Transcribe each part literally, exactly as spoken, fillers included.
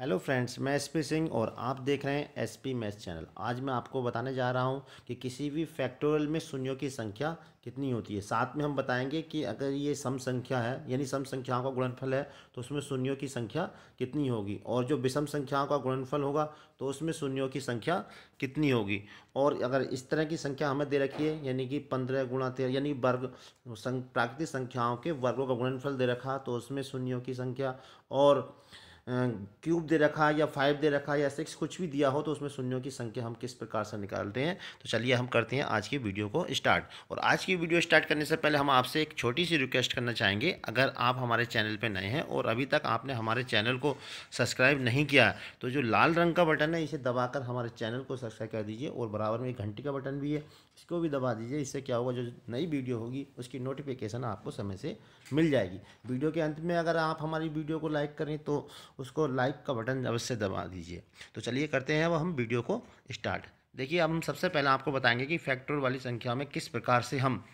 Hello friends, मैं SP Singh और आप देख रहे हैं एसपी मैथ्स चैनल। आज मैं आपको बताने जा रहा हूं कि किसी भी फैक्टोरियल में शून्यों की संख्या कितनी होती है। साथ में हम बताएंगे कि अगर ये सम संख्या है यानी सम संख्याओं का गुणनफल है तो उसमें शून्यों की संख्या कितनी होगी, और जो विषम संख्याओं का गुणनफल होगा तो उसमें शून्यों की संख्या कितनी होगी। और अगर इस तरह की संख्या हमें दे रखी है यानी कि पंद्रह गुणा तेरह यानी वर्ग प्राकृतिक संख्याओं के वर्गों का गुणनफल दे रखा तो उसमें शून्यों की संख्या, और क्यूब दे रखा या फाइव दे रखा या सिक्स, कुछ भी दिया हो तो उसमें शून्यों की संख्या हम किस प्रकार से निकालते हैं। तो चलिए हम करते हैं आज की वीडियो को स्टार्ट। और आज की वीडियो स्टार्ट करने से पहले हम आपसे एक छोटी सी रिक्वेस्ट करना चाहेंगे। अगर आप हमारे चैनल पे नए हैं और अभी तक आपने हमारे चैनल को सब्सक्राइब नहीं किया तो जो लाल रंग का बटन है इसे दबाकर हमारे चैनल को सब्सक्राइब कर दीजिए, और बराबर में एक घंटी का बटन भी है इसको भी दबा दीजिए। इससे क्या होगा, जो नई वीडियो होगी उसकी नोटिफिकेशन आपको समय से मिल जाएगी। वीडियो के अंत में अगर आप हमारी वीडियो को लाइक करें तो उसको लाइक का बटन अवश्य दबा दीजिए। तो चलिए करते हैं अब हम वीडियो को स्टार्ट। देखिए, अब हम सबसे पहले आपको बताएंगे कि फैक्टर वाली संख्या में किस प्रकार से हम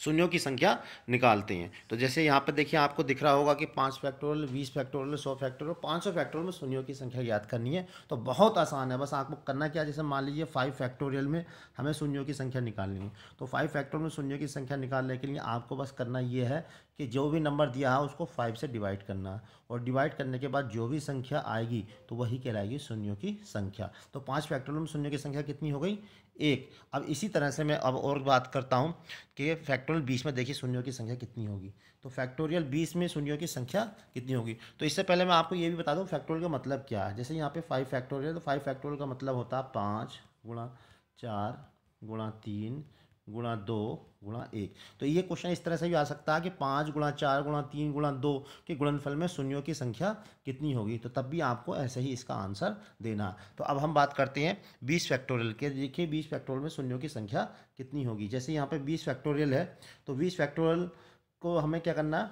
शून्यों की संख्या निकालते हैं। तो जैसे यहाँ पर देखिए आपको दिख रहा होगा कि पाँच फैक्टोरियल, बीस फैक्टोरियल, सौ फैक्टोरियल, पाँच सौ फैक्टोरियल में शून्यों की संख्या याद करनी है। तो बहुत आसान है, बस आपको करना क्या, जैसे मान लीजिए फाइव फैक्टोरियल में हमें शून्यों की संख्या निकालनी है। तो फाइव फैक्टोरियल में शून्यों की संख्या निकालने के लिए आपको बस करना ये है कि जो भी नंबर दिया है उसको फाइव से डिवाइड करना है, और डिवाइड करने के बाद जो भी संख्या आएगी तो वही कहलाएगी शून्यों की संख्या। तो पाँच फैक्टोरियल में शून्यों की संख्या कितनी हो गई, एक। अब इसी तरह से मैं अब और बात करता हूँ कि फैक्टोरियल बीस में देखिए शून्यों की संख्या कितनी होगी। तो फैक्टोरियल बीस में शून्यों की संख्या कितनी होगी, तो इससे पहले मैं आपको ये भी बता दूँ फैक्टोरियल का मतलब क्या है। जैसे यहाँ पे फाइव फैक्टोरियल, तो फाइव फैक्टोरियल का मतलब होता है पाँच गुणा चार गुणा तीन गुणा दो गुणा एक। तो ये क्वेश्चन इस तरह से भी आ सकता है कि पाँच गुणा चार गुणा तीन गुणा दो के गुणनफल में शून्यों की संख्या कितनी होगी, तो तब भी आपको ऐसे ही इसका आंसर देना। तो अब हम बात करते हैं बीस फैक्टोरियल के। देखिए बीस फैक्टोरियल में शून्यों की संख्या कितनी होगी। जैसे यहाँ पे बीस फैक्टोरियल है तो बीस फैक्टोरियल को हमें क्या करना,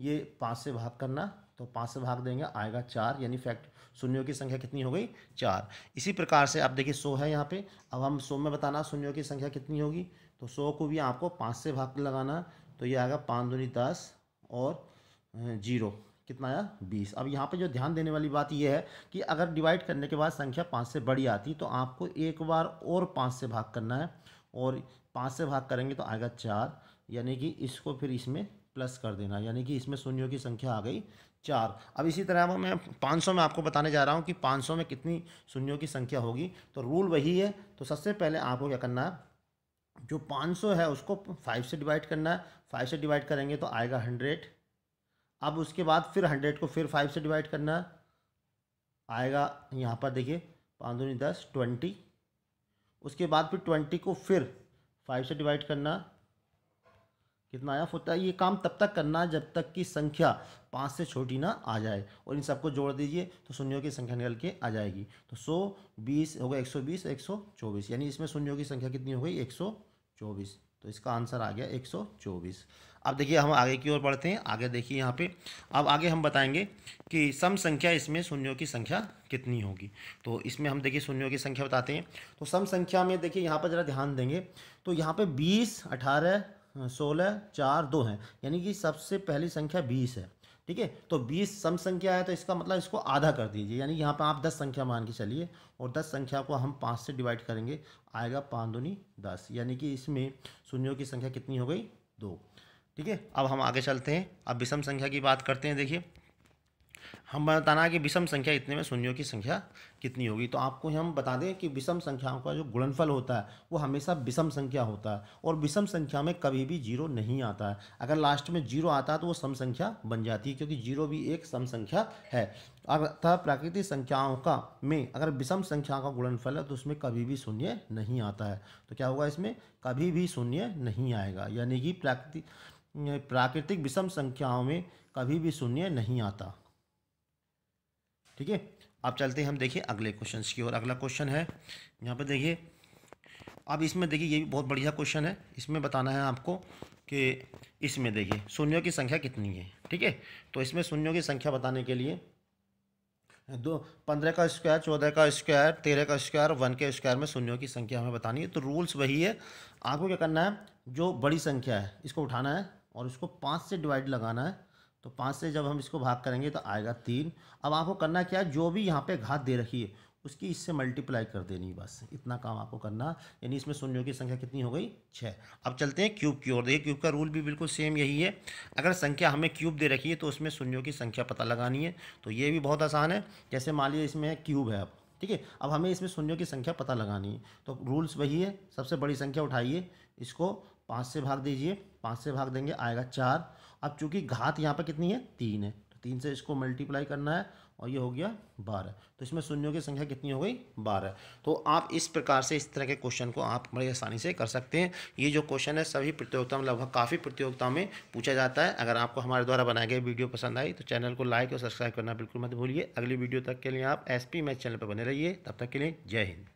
ये पाँच से भाग करना। तो पाँच से भाग देंगे आएगा चार, यानी फैक्ट शून्यों की संख्या कितनी हो गई, चार। इसी प्रकार से आप देखिए सौ है यहाँ पे। अब हम सौ में बताना शून्यों की संख्या कितनी होगी, तो सौ को भी आपको पाँच से भाग लगाना। तो ये आएगा पाँच दूनी दस और जीरो, कितना आया, बीस। अब यहाँ पे जो ध्यान देने वाली बात यह है कि अगर डिवाइड करने के बाद संख्या पाँच से बड़ी आती तो आपको एक बार और पाँच से भाग करना है, और पाँच से भाग करेंगे तो आएगा चार, यानी कि इसको फिर इसमें प्लस कर देना, यानी कि इसमें शून्यों की संख्या आ गई चार। अब इसी तरह मैं पाँच सौ में आपको बताने जा रहा हूँ कि पाँच सौ में कितनी शून्यों की संख्या होगी। तो रूल वही है। तो सबसे पहले आपको क्या करना है, जो पाँच सौ है उसको फाइव से डिवाइड करना है। फाइव से डिवाइड करेंगे तो आएगा हंड्रेड। अब उसके बाद फिर हंड्रेड को फिर फाइव से डिवाइड करना है, आएगा यहाँ पर देखिए पाँच दूनी दस, ट्वेंटी। उसके बाद फिर ट्वेंटी को फिर फाइव से डिवाइड करना, कितना आया, फोर्टी। ये काम तब तक करना जब तक कि संख्या पाँच से छोटी ना आ जाए, और इन सबको जोड़ दीजिए तो शून्यों की संख्या निकल के आ जाएगी। तो सौ बीस होगा, एक सौ बीस, एक सौ चौबीस, यानी इसमें शून्यों की संख्या कितनी हो गई, एक सौ चौबीस। तो इसका आंसर आ गया एक सौ चौबीस। अब देखिए हम आगे की ओर बढ़ते हैं। आगे देखिए यहाँ पे, अब आगे हम बताएंगे कि सम संख्या, इसमें शून्यों की संख्या कितनी होगी। तो इसमें हम देखिए शून्यों की संख्या बताते हैं। तो सम संख्या में देखिए यहाँ पर ज़रा ध्यान देंगे तो यहाँ पर बीस, अठारह, सोलह, चार, दो हैं, यानी कि सबसे पहली संख्या बीस है। ठीक है, तो बीस सम संख्या है तो इसका मतलब इसको आधा कर दीजिए, यानी यहाँ पे आप दस संख्या मान के चलिए, और दस संख्या को हम पाँच से डिवाइड करेंगे, आएगा पाँच दूनी दस, यानी कि इसमें शून्यों की संख्या कितनी हो गई, दो। ठीक है, अब हम आगे चलते हैं। अब विषम संख्या की बात करते हैं। देखिए हम बताना कि विषम संख्या इतने में शून्यों की संख्या कितनी होगी। तो आपको हम बता दें कि विषम संख्याओं का जो गुणनफल होता है वो हमेशा विषम संख्या होता है, और विषम संख्या में कभी भी जीरो नहीं आता है। अगर लास्ट में जीरो आता है तो वो सम संख्या बन जाती है, क्योंकि जीरो भी एक सम संख्या है। अर्थात प्राकृतिक संख्याओं का में अगर विषम संख्या का गुणनफल है तो उसमें कभी भी शून्य नहीं आता है। तो क्या होगा, इसमें कभी भी शून्य नहीं आएगा, यानी कि प्राकृतिक प्राकृतिक विषम संख्याओं में कभी भी शून्य नहीं आता। ठीक है, आप चलते हैं हम देखिए अगले क्वेश्चन की ओर। अगला क्वेश्चन है यहाँ पर देखिए। अब इसमें देखिए ये भी बहुत बढ़िया क्वेश्चन है। इसमें बताना है आपको कि इसमें देखिए शून्यों की संख्या कितनी है। ठीक है, तो इसमें शून्यों की संख्या बताने के लिए दो, पंद्रह का स्क्वायर, चौदह का स्क्वायर, तेरह का स्क्वायर, वन के स्क्वायर में शून्यों की संख्या हमें बतानी है। तो रूल्स वही है, आपको क्या करना है, जो बड़ी संख्या है इसको उठाना है और इसको पाँच से डिवाइड लगाना है। तो पाँच से जब हम इसको भाग करेंगे तो आएगा तीन। अब आपको करना क्या है, जो भी यहाँ पे घात दे रखी है उसकी इससे मल्टीप्लाई कर देनी, बस इतना काम आपको करना। यानी इसमें शून्यों की संख्या कितनी हो गई, छः। अब चलते हैं क्यूब की ओर। देखिए क्यूब का रूल भी बिल्कुल सेम यही है, अगर संख्या हमें क्यूब दे रखी है तो उसमें शून्यों की संख्या पता लगानी है। तो ये भी बहुत आसान है, जैसे मान लीजिए इसमें क्यूब है, अब ठीक है, अब हमें इसमें शून्यों की संख्या पता लगानी है। तो रूल्स वही है, सबसे बड़ी संख्या उठाइए, इसको पाँच से भाग दीजिए, पाँच से भाग देंगे आएगा चार। अब चूँकि घात यहाँ पर कितनी है, तीन है, तो तीन से इसको मल्टीप्लाई करना है और ये हो गया बारह। तो इसमें शून्यों की संख्या कितनी हो गई, बारह। तो आप इस प्रकार से इस तरह के क्वेश्चन को आप बड़ी आसानी से कर सकते हैं। ये जो क्वेश्चन है सभी प्रतियोगिता में, लगभग काफ़ी प्रतियोगिता में पूछा जाता है। अगर आपको हमारे द्वारा बनाई गई वीडियो पसंद आई तो चैनल को लाइक और सब्सक्राइब करना बिल्कुल मत भूलिए। अगली वीडियो तक के लिए आप एस पी मैथ्स चैनल पर बने रहिए। तब तक के लिए जय हिंद।